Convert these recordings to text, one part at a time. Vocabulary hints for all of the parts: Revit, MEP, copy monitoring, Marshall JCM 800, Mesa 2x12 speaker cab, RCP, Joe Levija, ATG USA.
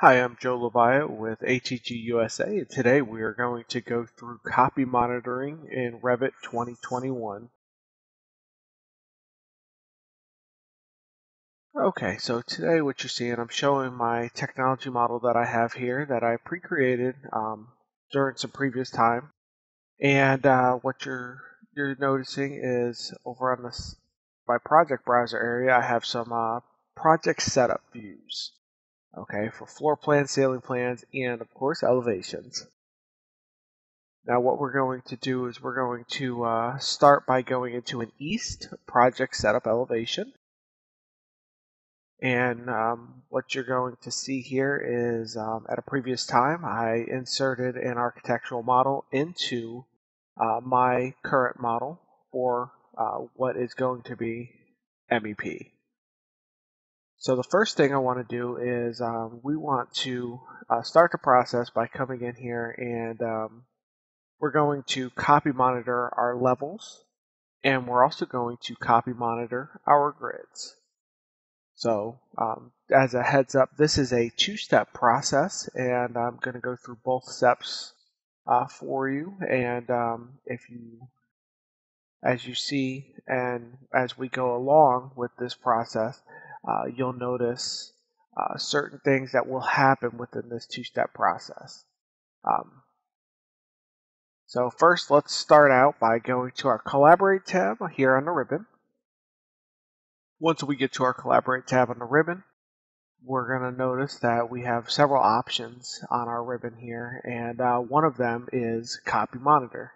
Hi, I'm Joe Levija with ATG USA, and today we are going to go through copy monitoring in Revit 2021. Okay, so today what you're seeing, I'm showing my technology model that I have here that I pre-created during some previous time. And what you're noticing is over on my project browser area, I have some project setup views. Okay, for floor plans, ceiling plans, and of course elevations. Now what we're going to do is we're going to start by going into an east project setup elevation. And what you're going to see here is at a previous time I inserted an architectural model into my current model for what is going to be MEP. So the first thing I want to do is we want to start the process by coming in here and we're going to copy monitor our levels, and we're also going to copy monitor our grids. So as a heads up, this is a two-step process, and I'm going to go through both steps for you. And as you see, and as we go along with this process, you'll notice certain things that will happen within this two-step process. So first, let's start out by going to our Collaborate tab here on the ribbon. Once we get to our Collaborate tab on the ribbon, we're going to notice that we have several options on our ribbon here, and one of them is Copy Monitor.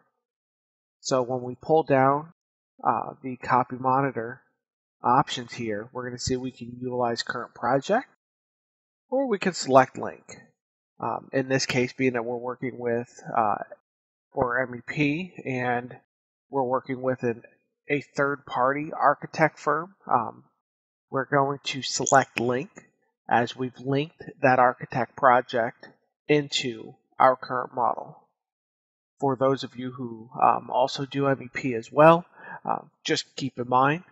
So when we pull down the Copy Monitor options here, we're going to see we can utilize current project, or we can select link. In this case, being that we're working with for MEP, and we're working with a third-party architect firm, we're going to select link as we've linked that architect project into our current model. For those of you who also do MEP as well, just keep in mind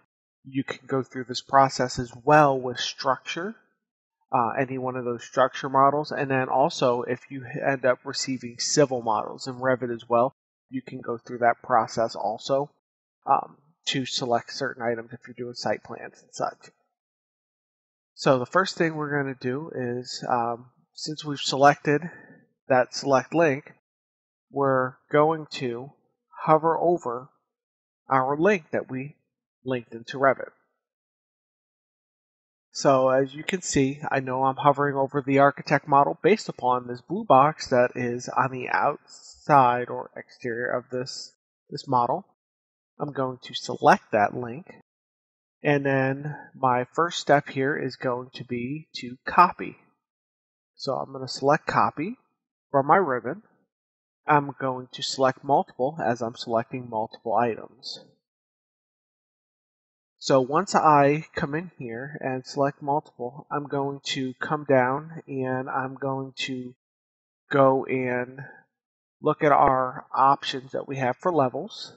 you can go through this process as well with structure, any one of those structure models, and then also if you end up receiving civil models in Revit as well, you can go through that process also to select certain items if you're doing site plans and such. So the first thing we're going to do is, since we've selected that select link, we're going to hover over our link that we linked into Revit. So as you can see, I know I'm hovering over the architect model based upon this blue box that is on the outside or exterior of this model. I'm going to select that link, and then my first step here is going to be to copy. So I'm going to select copy from my ribbon. I'm going to select multiple as I'm selecting multiple items. So once I come in here and select multiple, I'm going to come down and I'm going to go and look at our options that we have for levels.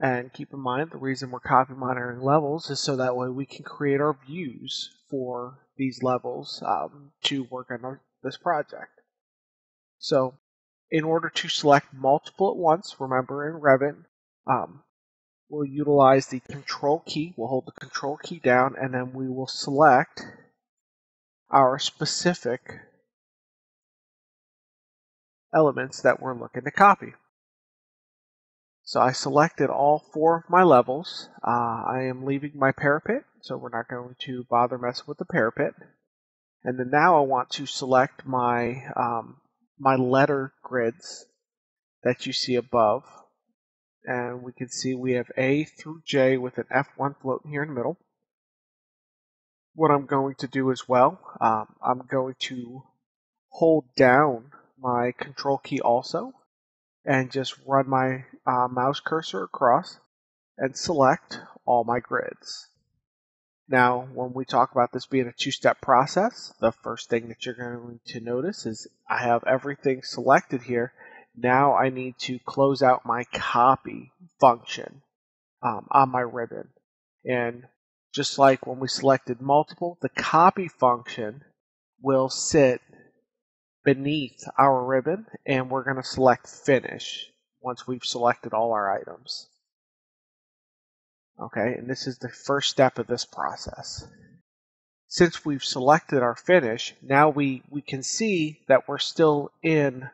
And keep in mind, the reason we're copy monitoring levels is so that way we can create our views for these levels to work on this project. So in order to select multiple at once, remember in Revit, we'll utilize the control key. We'll hold the control key down, and then we will select our specific elements that we're looking to copy. So I selected all four of my levels. I am leaving my parapet, so we're not going to bother messing with the parapet. And then now I want to select my, my letter grids that you see above. And we can see we have A through J with an F1 floating here in the middle. What I'm going to do as well, I'm going to hold down my control key also and just run my mouse cursor across and select all my grids. Now, when we talk about this being a two-step process, the first thing that you're going to notice is I have everything selected here. Now I need to close out my copy function on my ribbon. And just like when we selected multiple, the copy function will sit beneath our ribbon, and we're going to select Finish once we've selected all our items. Okay, and this is the first step of this process. Since we've selected our finish, now we can see that we're still in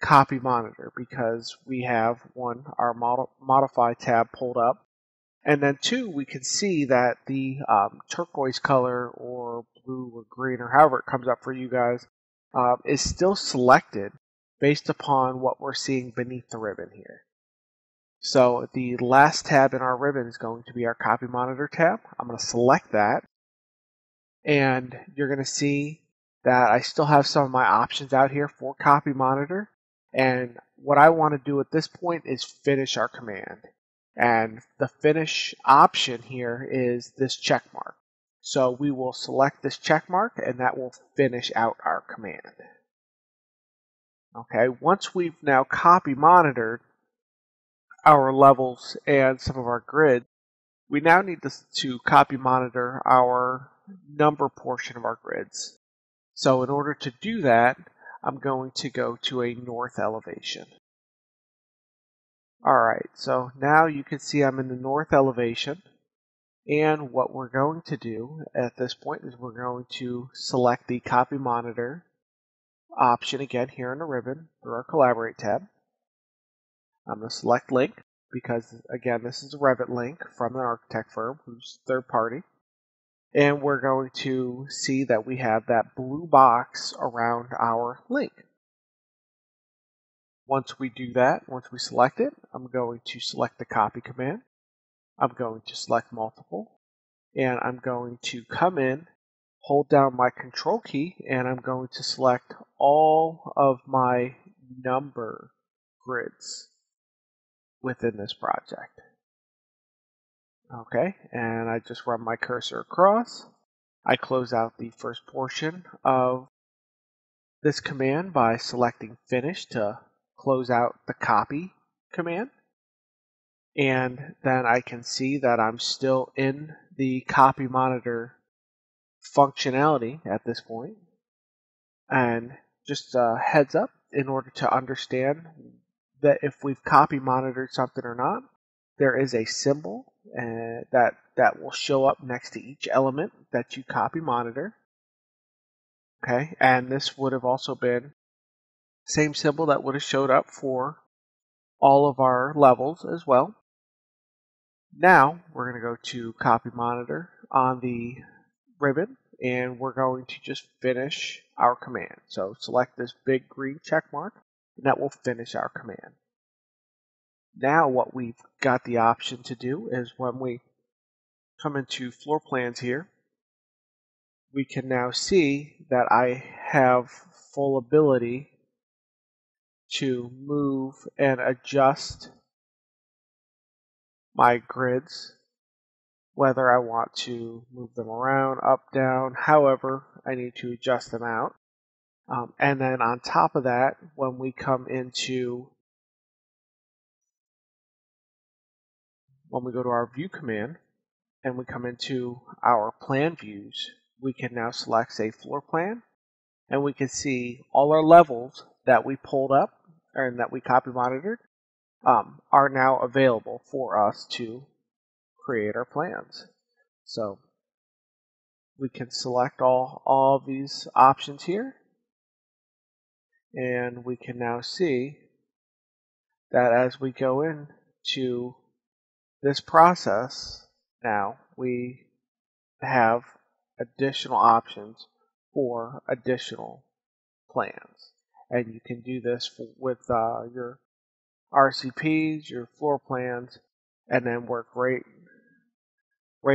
Copy Monitor because we have, one, our Modify tab pulled up, and then two, we can see that the turquoise color or blue or green or however it comes up for you guys is still selected based upon what we're seeing beneath the ribbon here. So the last tab in our ribbon is going to be our Copy Monitor tab. I'm going to select that. And you're going to see that I still have some of my options out here for Copy Monitor. And what I want to do at this point is finish our command. And the finish option here is this check mark. So we will select this check mark, and that will finish out our command. Okay, once we've now Copy Monitored our levels and some of our grids, we now need to Copy Monitor our number portion of our grids. So in order to do that, I'm going to go to a north elevation. Alright, so now you can see I'm in the north elevation, and what we're going to do at this point is we're going to select the Copy Monitor option again here in the ribbon through our Collaborate tab. I'm going to select Link because, again, this is a Revit link from an architect firm who's third party. And we're going to see that we have that blue box around our link. Once we do that, once we select it, I'm going to select the copy command. I'm going to select multiple. And I'm going to come in, hold down my control key, and I'm going to select all of my number grids within this project. Okay, and I just run my cursor across. I close out the first portion of this command by selecting Finish to close out the Copy command. And then I can see that I'm still in the Copy Monitor functionality at this point. And just a heads up, in order to understand that if we've Copy Monitored something or not, there is a symbol that will show up next to each element that you Copy Monitor. Okay, and this would have also been the same symbol that would have showed up for all of our levels as well. Now we're going to go to Copy Monitor on the ribbon, and we're going to just finish our command. So select this big green check mark, and that will finish our command. Now what we've got the option to do is when we come into floor plans here, we can now see that I have full ability to move and adjust my grids, whether I want to move them around, up, down, however I need to adjust them out. And then on top of that, when we come into when we go to our View command and we come into our Plan Views, we can now select, say, Floor Plan, and we can see all our levels that we pulled up and that we Copy Monitored are now available for us to create our plans. So we can select all these options here, and we can now see that as we go in to this process, now we have additional options for additional plans. And you can do this with your RCPs, your floor plans, and then work right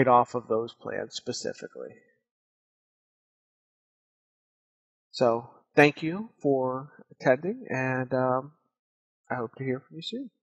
off of those plans specifically. So thank you for attending, and I hope to hear from you soon.